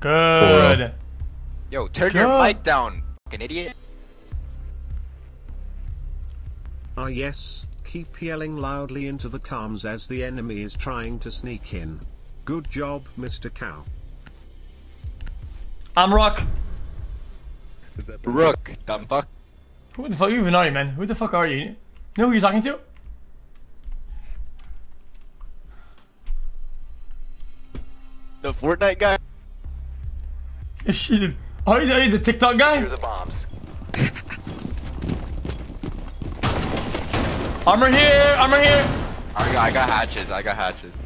Good. Yo, turn your mic down, fucking idiot. Ah yes, keep yelling loudly into the comms as the enemy is trying to sneak in. Good job, Mr. Cow. I'm Rock. Rook, dumb fuck. Who the fuck even are you, man? Who the fuck are you? You know who you're talking to? The Fortnite guy? Is she the... Oh, are you the TikTok guy? The bombs. Armor here! Armor here! I got hatches,